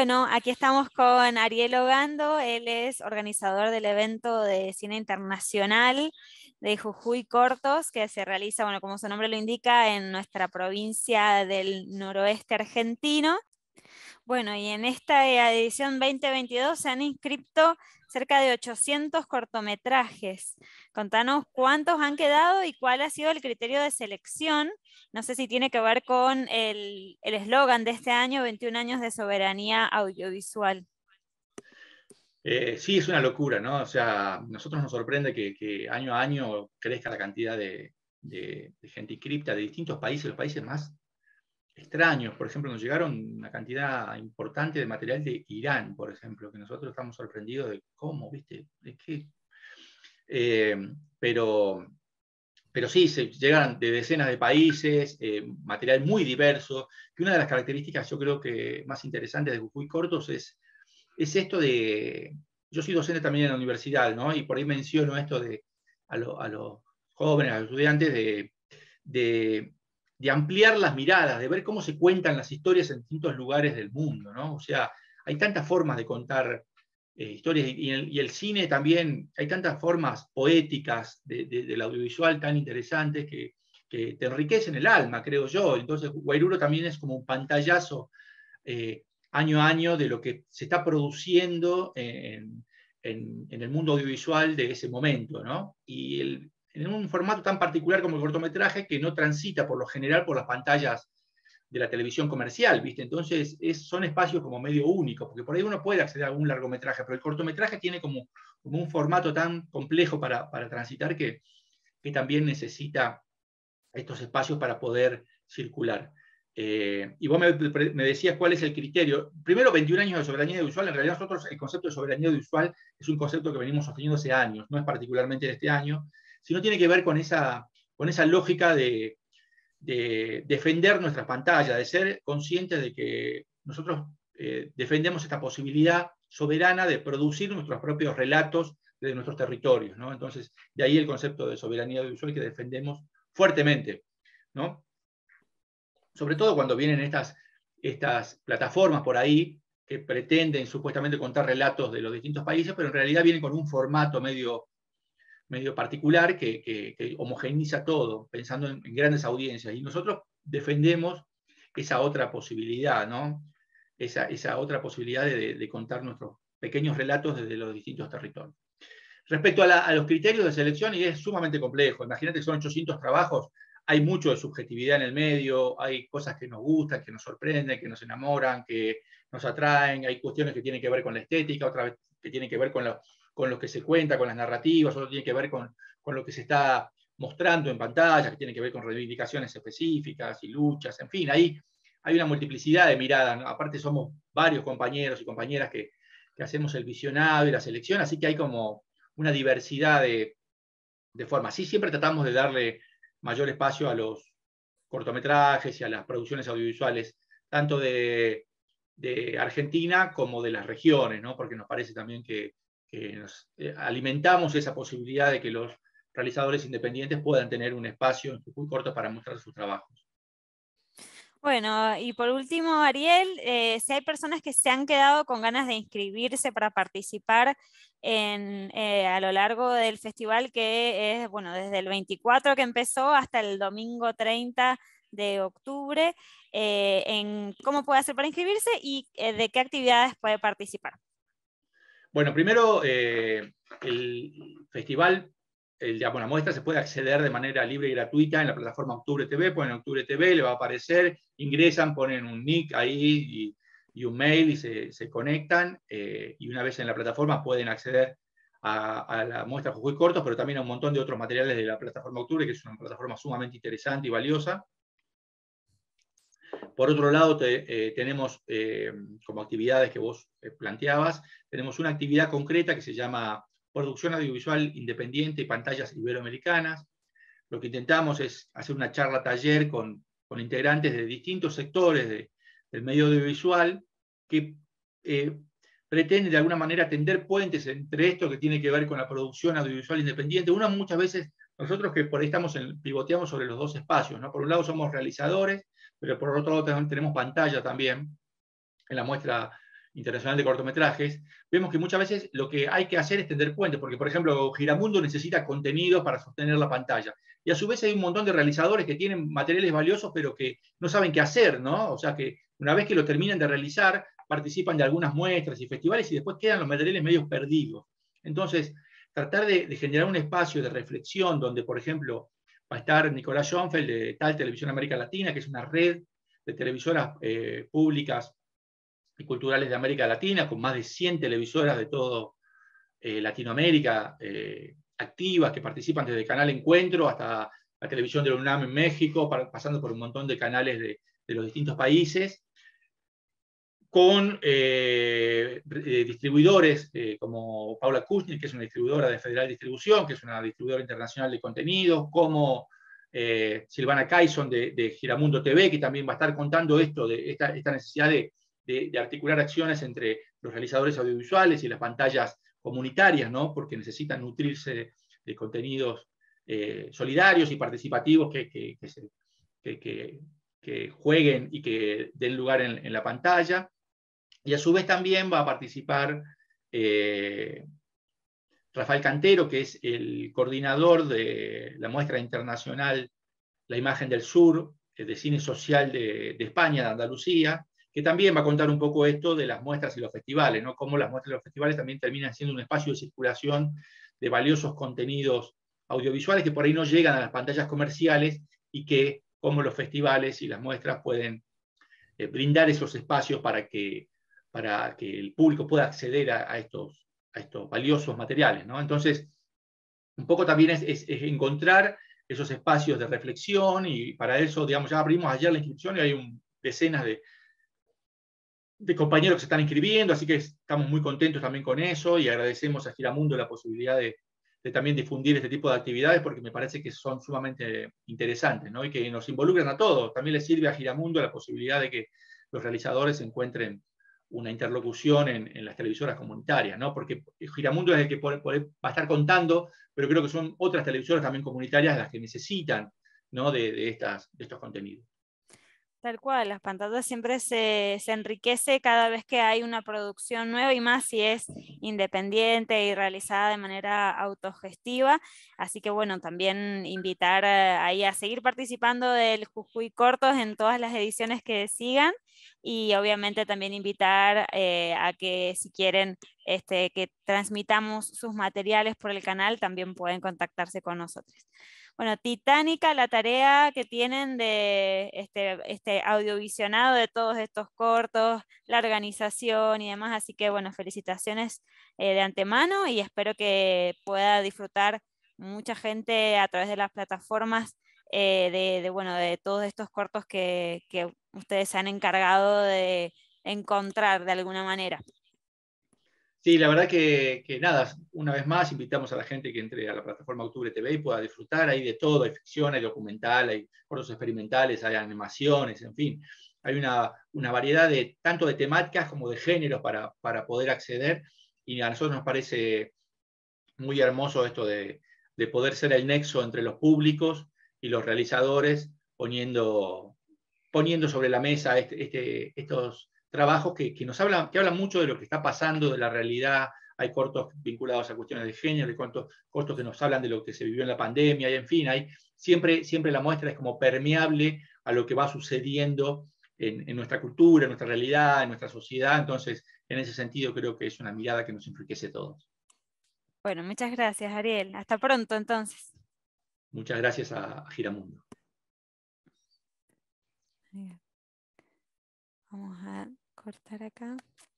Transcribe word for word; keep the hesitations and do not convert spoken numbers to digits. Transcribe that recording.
bueno, aquí estamos con Ariel Ogando, él es organizador del evento de cine internacional de Jujuy Cortos, que se realiza, bueno, como su nombre lo indica, en nuestra provincia del noroeste argentino. Bueno, y en esta edición veinte veintidós se han inscrito cerca de ochocientos cortometrajes. Contanos cuántos han quedado y cuál ha sido el criterio de selección. No sé si tiene que ver con el eslogan de este año, veintiún años de soberanía audiovisual. Eh, sí, es una locura, ¿no? O sea, nosotros nos sorprende que, que año a año crezca la cantidad de, de, de gente inscripta de distintos países, los países más extraños. Por ejemplo, nos llegaron una cantidad importante de material de Irán, por ejemplo, que nosotros estamos sorprendidos de cómo, ¿viste? Es que, eh, pero, pero sí, se llegan de decenas de países, eh, material muy diverso, que una de las características yo creo que más interesantes de Jujuy Cortos es, es esto de... Yo soy docente también en la universidad, ¿no? Y por ahí menciono esto de, a, lo, a los jóvenes, a los estudiantes, de... de de ampliar las miradas, de ver cómo se cuentan las historias en distintos lugares del mundo, ¿no? O sea, hay tantas formas de contar eh, historias, y, y, el, y el cine también, hay tantas formas poéticas de, de, del audiovisual tan interesantes que, que te enriquecen el alma, creo yo. Entonces, Guairuro también es como un pantallazo eh, año a año de lo que se está produciendo en, en, en el mundo audiovisual de ese momento, ¿no? Y el... en un formato tan particular como el cortometraje, que no transita por lo general por las pantallas de la televisión comercial, ¿viste? Entonces es, son espacios como medio únicos, porque por ahí uno puede acceder a algún largometraje, pero el cortometraje tiene como, como un formato tan complejo para, para transitar que, que también necesita estos espacios para poder circular. Eh, y vos me, me decías cuál es el criterio. Primero, veintiún años de soberanía audiovisual. En realidad nosotros el concepto de soberanía audiovisual es un concepto que venimos sosteniendo hace años, no es particularmente de este año, sino tiene que ver con esa, con esa lógica de, de defender nuestras pantallas, de ser conscientes de que nosotros eh, defendemos esta posibilidad soberana de producir nuestros propios relatos de nuestros territorios, ¿no? Entonces, de ahí el concepto de soberanía audiovisual que defendemos fuertemente, ¿no? Sobre todo cuando vienen estas, estas plataformas por ahí que pretenden supuestamente contar relatos de los distintos países, pero en realidad vienen con un formato medio... medio particular que, que, que homogeneiza todo, pensando en, en grandes audiencias. Y nosotros defendemos esa otra posibilidad, ¿no? Esa, esa otra posibilidad de, de contar nuestros pequeños relatos desde los distintos territorios. Respecto a, la, a los criterios de selección, y es sumamente complejo. Imagínate que son ochocientos trabajos, hay mucho de subjetividad en el medio, hay cosas que nos gustan, que nos sorprenden, que nos enamoran, que nos atraen, hay cuestiones que tienen que ver con la estética, otras que tienen que ver con la... con lo que se cuenta, con las narrativas, otro tiene que ver con, con lo que se está mostrando en pantalla, que tiene que ver con reivindicaciones específicas y luchas, en fin, ahí hay una multiplicidad de miradas, ¿no? Aparte somos varios compañeros y compañeras que, que hacemos el visionado y la selección, así que hay como una diversidad de, de formas. Sí, siempre tratamos de darle mayor espacio a los cortometrajes y a las producciones audiovisuales, tanto de, de Argentina como de las regiones, ¿no? Porque nos parece también que que nos alimentamos esa posibilidad de que los realizadores independientes puedan tener un espacio muy corto para mostrar sus trabajos. Bueno, y por último, Ariel, eh, si hay personas que se han quedado con ganas de inscribirse para participar en, eh, a lo largo del festival, que es, bueno, desde el veinticuatro que empezó hasta el domingo treinta de octubre, eh, en ¿cómo puede hacer para inscribirse y eh, de qué actividades puede participar? Bueno, primero, eh, el festival, el, digamos, la muestra se puede acceder de manera libre y gratuita en la plataforma Octubre T V, ponen Octubre T V, le va a aparecer, ingresan, ponen un nick ahí y, y un mail y se, se conectan, eh, y una vez en la plataforma pueden acceder a, a la muestra Jujuy Cortos, pero también a un montón de otros materiales de la plataforma Octubre, que es una plataforma sumamente interesante y valiosa. Por otro lado, te, eh, tenemos eh, como actividades que vos eh, planteabas, tenemos una actividad concreta que se llama Producción Audiovisual Independiente y Pantallas Iberoamericanas. Lo que intentamos es hacer una charla taller con, con integrantes de distintos sectores de, del medio audiovisual que eh, pretende de alguna manera tender puentes entre esto que tiene que ver con la producción audiovisual independiente. Una muchas veces, nosotros que por ahí estamos en, pivoteamos sobre los dos espacios, ¿no? Por un lado somos realizadores, pero por otro lado tenemos pantalla también en la muestra Internacional de Cortometrajes, vemos que muchas veces lo que hay que hacer es tender puentes, porque por ejemplo Giramundo necesita contenido para sostener la pantalla, y a su vez hay un montón de realizadores que tienen materiales valiosos pero que no saben qué hacer, ¿no? O sea que una vez que lo terminan de realizar, participan de algunas muestras y festivales y después quedan los materiales medio perdidos. Entonces, tratar de, de generar un espacio de reflexión donde, por ejemplo, va a estar Nicolás Jonfeld de Tal Televisión América Latina, que es una red de televisoras eh, públicas y culturales de América Latina, con más de cien televisoras de todo eh, Latinoamérica eh, activas, que participan desde el canal Encuentro hasta la televisión de la UNAM en México, para, pasando por un montón de canales de, de los distintos países, con eh, eh, distribuidores eh, como Paula Kuchner, que es una distribuidora de Federal Distribución, que es una distribuidora internacional de contenidos, como eh, Silvana Caison de, de Giramundo T V, que también va a estar contando esto, de esta, esta necesidad de, de, de articular acciones entre los realizadores audiovisuales y las pantallas comunitarias, ¿no? Porque necesitan nutrirse de contenidos eh, solidarios y participativos que, que, que, se, que, que, que jueguen y que den lugar en, en la pantalla. Y a su vez también va a participar eh, Rafael Cantero, que es el coordinador de la muestra internacional La Imagen del Sur, de cine social de, de España, de Andalucía, que también va a contar un poco esto de las muestras y los festivales, ¿no? Cómo las muestras y los festivales también terminan siendo un espacio de circulación de valiosos contenidos audiovisuales que por ahí no llegan a las pantallas comerciales, y que cómo los festivales y las muestras pueden eh, brindar esos espacios para que para que el público pueda acceder a, a, estos, a estos valiosos materiales, ¿no? Entonces, un poco también es, es, es encontrar esos espacios de reflexión, y para eso, digamos, ya abrimos ayer la inscripción y hay un, decenas de, de compañeros que se están inscribiendo, así que estamos muy contentos también con eso, y agradecemos a Giramundo la posibilidad de, de también difundir este tipo de actividades, porque me parece que son sumamente interesantes, ¿no? Y que nos involucran a todos. También le sirve a Giramundo la posibilidad de que los realizadores se encuentren una interlocución en, en las televisoras comunitarias, ¿no? Porque Giramundo es el que por, por, va a estar contando, pero creo que son otras televisoras también comunitarias las que necesitan, ¿no? de, de, estas, de estos contenidos. Tal cual, las pantallas siempre se, se enriquece cada vez que hay una producción nueva, y más si es independiente y realizada de manera autogestiva. Así que bueno, también invitar ahí a seguir participando del Jujuy Cortos en todas las ediciones que sigan, y obviamente también invitar eh, a que si quieren este, que transmitamos sus materiales por el canal, también pueden contactarse con nosotros. Bueno, titánica la tarea que tienen de este, este audiovisionado de todos estos cortos, la organización y demás, así que bueno, felicitaciones eh, de antemano, y espero que pueda disfrutar mucha gente a través de las plataformas eh, de, de, bueno, de todos estos cortos que, que ustedes se han encargado de encontrar de alguna manera. Sí, la verdad que, que nada, una vez más invitamos a la gente que entre a la plataforma Octubre T V y pueda disfrutar ahí de todo. Hay ficción, hay documental, hay cortos experimentales, hay animaciones, en fin. Hay una, una variedad de, tanto de temáticas como de géneros para, para poder acceder, y a nosotros nos parece muy hermoso esto de, de poder ser el nexo entre los públicos y los realizadores, poniendo, poniendo sobre la mesa este, este, estos... trabajos que, que nos hablan, que hablan mucho de lo que está pasando, de la realidad. Hay cortos vinculados a cuestiones de género, hay cortos, cortos que nos hablan de lo que se vivió en la pandemia, y en fin, hay, siempre, siempre la muestra es como permeable a lo que va sucediendo en, en nuestra cultura, en nuestra realidad, en nuestra sociedad. Entonces, en ese sentido, creo que es una mirada que nos enriquece a todos. Bueno, muchas gracias, Ariel. Hasta pronto, entonces. Muchas gracias a, a Giramundo. Vamos a cortar acá.